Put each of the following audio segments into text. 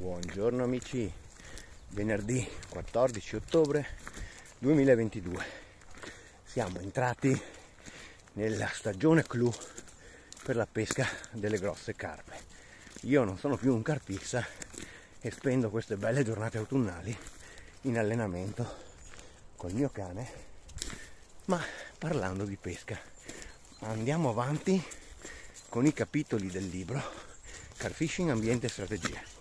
Buongiorno amici, venerdì 14 ottobre 2022, siamo entrati nella stagione clou per la pesca delle grosse carpe. Io non sono più un carpista e spendo queste belle giornate autunnali in allenamento col mio cane, ma parlando di pesca. Andiamo avanti con i capitoli del libro Carpfishing Ambienti e Strategie.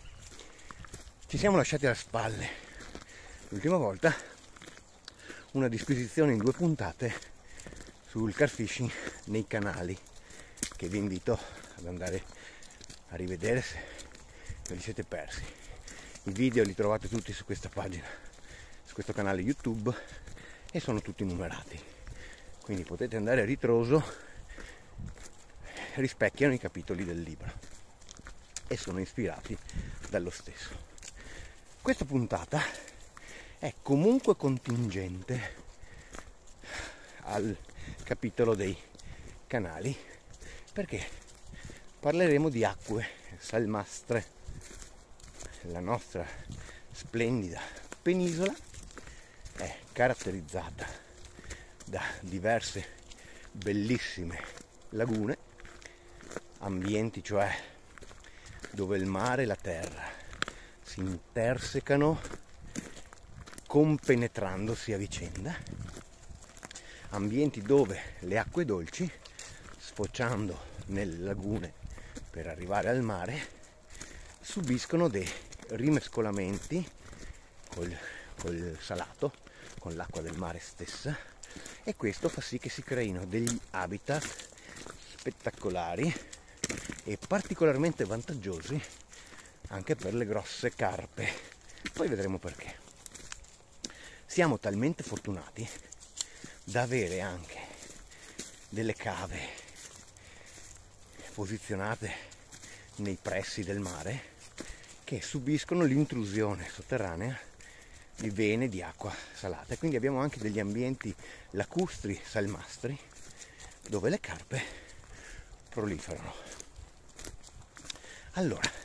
Ci siamo lasciati alle spalle l'ultima volta una disquisizione in 2 puntate sul carpfishing nei canali, che vi invito ad andare a rivedere se ve li siete persi. I video li trovate tutti su questa pagina, su questo canale YouTube, e sono tutti numerati, quindi potete andare a ritroso, rispecchiano i capitoli del libro e sono ispirati dallo stesso. Questa puntata è comunque contingente al capitolo dei canali, perché parleremo di acque salmastre, la nostra splendida penisola è caratterizzata da diverse bellissime lagune, ambienti cioè dove il mare e la terra si intersecano compenetrandosi a vicenda, ambienti dove le acque dolci, sfociando nelle lagune per arrivare al mare, subiscono dei rimescolamenti col salato, con l'acqua del mare stessa, e questo fa sì che si creino degli habitat spettacolari e particolarmente vantaggiosi anche per le grosse carpe. Poi vedremo perché. Siamo talmente fortunati da avere anche delle cave posizionate nei pressi del mare che subiscono l'intrusione sotterranea di vene di acqua salata, quindi abbiamo anche degli ambienti lacustri salmastri dove le carpe proliferano. Allora,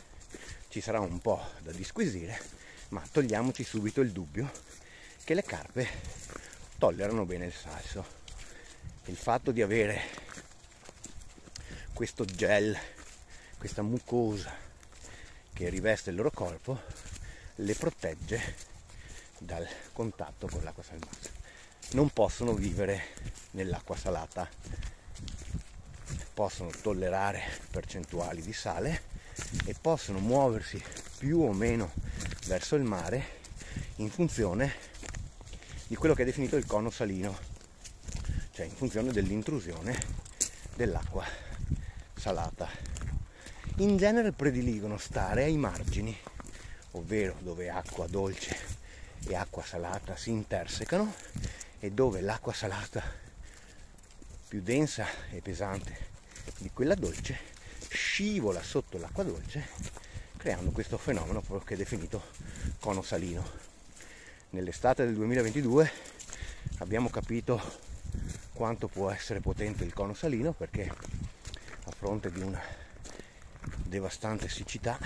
ci sarà un po' da disquisire, ma togliamoci subito il dubbio che le carpe tollerano bene il salso. Il fatto di avere questo gel, questa mucosa che riveste il loro corpo, le protegge dal contatto con l'acqua salmastra. Non possono vivere nell'acqua salata, possono tollerare percentuali di sale e possono muoversi più o meno verso il mare in funzione di quello che è definito il cono salino, cioè in funzione dell'intrusione dell'acqua salata. In genere prediligono stare ai margini, ovvero dove acqua dolce e acqua salata si intersecano e dove l'acqua salata più densa e pesante di quella dolce scivola sotto l'acqua dolce, creando questo fenomeno che è definito cono salino. Nell'estate del 2022 abbiamo capito quanto può essere potente il cono salino, perché a fronte di una devastante siccità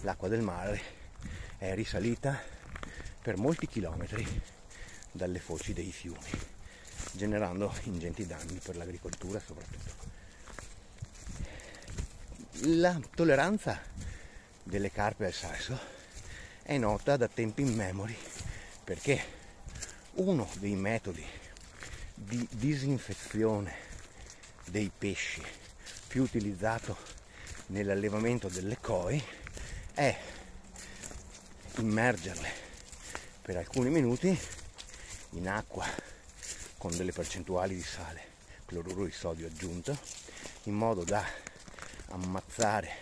l'acqua del mare è risalita per molti chilometri dalle foci dei fiumi, generando ingenti danni per l'agricoltura soprattutto. La tolleranza delle carpe al salso è nota da tempi immemori, perché uno dei metodi di disinfezione dei pesci più utilizzato nell'allevamento delle koi è immergerle per alcuni minuti in acqua con delle percentuali di sale, cloruro di sodio aggiunto, in modo da ammazzare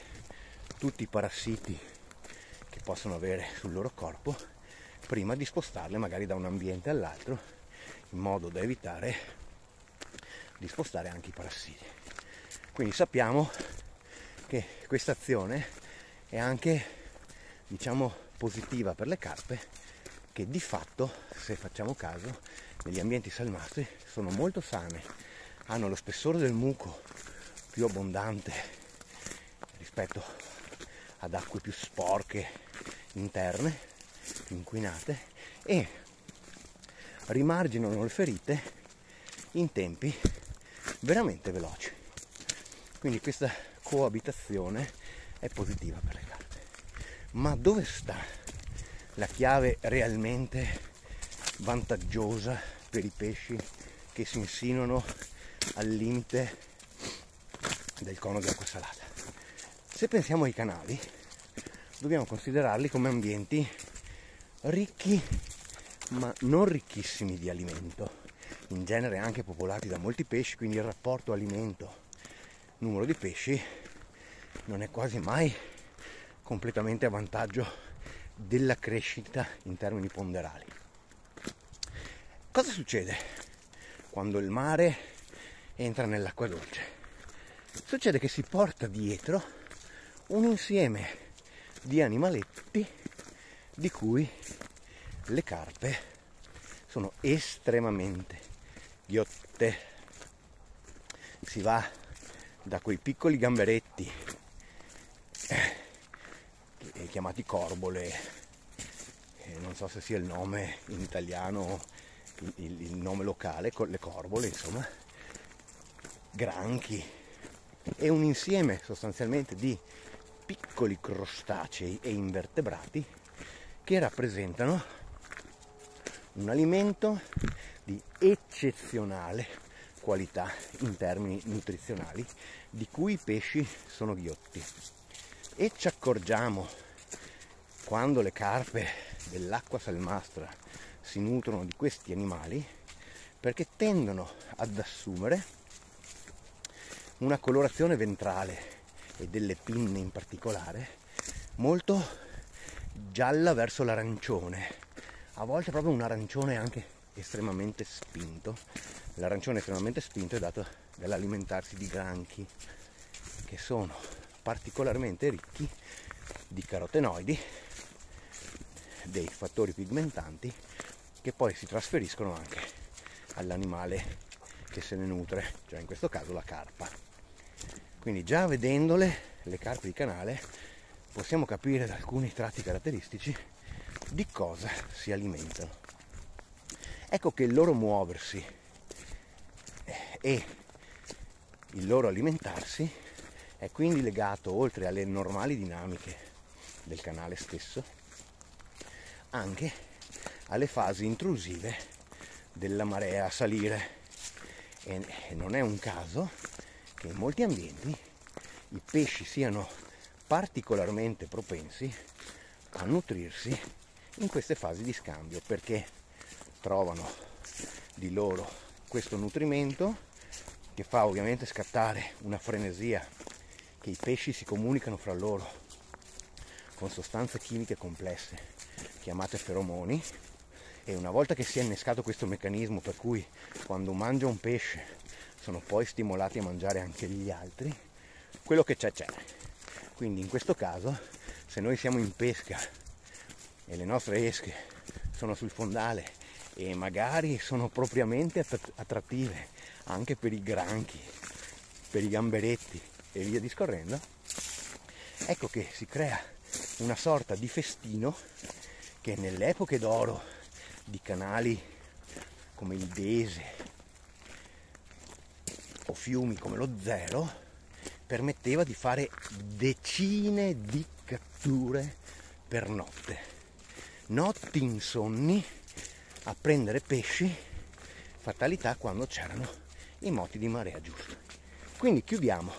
tutti i parassiti che possono avere sul loro corpo prima di spostarle magari da un ambiente all'altro, in modo da evitare di spostare anche i parassiti. Quindi sappiamo che questa azione è anche, diciamo, positiva per le carpe, che di fatto, se facciamo caso, negli ambienti salmastri sono molto sane, hanno lo spessore del muco più abbondante rispetto ad acque più sporche, interne, più inquinate, e rimarginano le ferite in tempi veramente veloci. Quindi questa coabitazione è positiva per le carpe. Ma dove sta la chiave realmente vantaggiosa per i pesci che si insinuano al limite del cono di acqua salata? Se pensiamo ai canali, dobbiamo considerarli come ambienti ricchi ma non ricchissimi di alimento, in genere anche popolati da molti pesci, quindi il rapporto alimento numero di pesci non è quasi mai completamente a vantaggio della crescita in termini ponderali. Cosa succede quando il mare entra nell'acqua dolce? Succede che si porta dietro un insieme di animaletti di cui le carpe sono estremamente ghiotte. Si va da quei piccoli gamberetti chiamati corbole, non so se sia il nome in italiano, il nome locale, con le corbole, insomma, granchi, e un insieme sostanzialmente di piccoli crostacei e invertebrati che rappresentano un alimento di eccezionale qualità in termini nutrizionali, di cui i pesci sono ghiotti. E ci accorgiamo, quando le carpe dell'acqua salmastra si nutrono di questi animali, perché tendono ad assumere una colorazione ventrale e delle pinne in particolare molto gialla verso l'arancione, a volte proprio un arancione anche estremamente spinto. L'arancione estremamente spinto è dato dall'alimentarsi di granchi, che sono particolarmente ricchi di carotenoidi, dei fattori pigmentanti che poi si trasferiscono anche all'animale che se ne nutre, cioè in questo caso la carpa. Quindi già vedendole, le carpe di canale, possiamo capire da alcuni tratti caratteristici di cosa si alimentano. Ecco che il loro muoversi e il loro alimentarsi è quindi legato, oltre alle normali dinamiche del canale stesso, anche alle fasi intrusive della marea a salire, e non è un caso che in molti ambienti i pesci siano particolarmente propensi a nutrirsi in queste fasi di scambio, perché trovano di loro questo nutrimento, che fa ovviamente scattare una frenesia, che i pesci si comunicano fra loro con sostanze chimiche complesse chiamate feromoni. E una volta che si è innescato questo meccanismo, per cui quando mangia un pesce sono poi stimolati a mangiare anche gli altri, quello che c'è c'è. Quindi in questo caso, se noi siamo in pesca e le nostre esche sono sul fondale e magari sono propriamente attrattive anche per i granchi, per i gamberetti e via discorrendo, ecco che si crea una sorta di festino che nelle epoche d'oro di canali come il Dese o fiumi come lo Zero permetteva di fare decine di catture per notte, notti insonni a prendere pesci, fatalità quando c'erano i moti di marea giusta. Quindi chiudiamo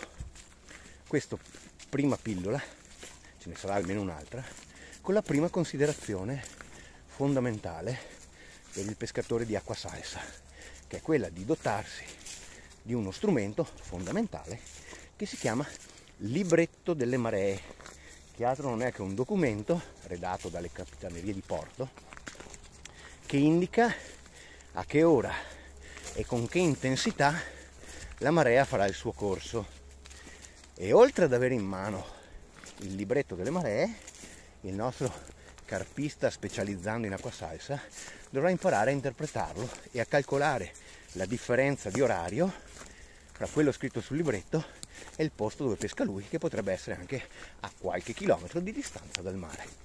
questa prima pillola, ce ne sarà almeno un'altra, con la prima considerazione fondamentale per il pescatore di acqua salsa, che è quella di dotarsi di uno strumento fondamentale che si chiama libretto delle maree, che altro non è che un documento redatto dalle capitanerie di porto che indica a che ora e con che intensità la marea farà il suo corso. E oltre ad avere in mano il libretto delle maree, il nostro carpista, specializzando in acqua salsa, dovrà imparare a interpretarlo e a calcolare la differenza di orario tra quello scritto sul libretto è il posto dove pesca lui, che potrebbe essere anche a qualche chilometro di distanza dal mare.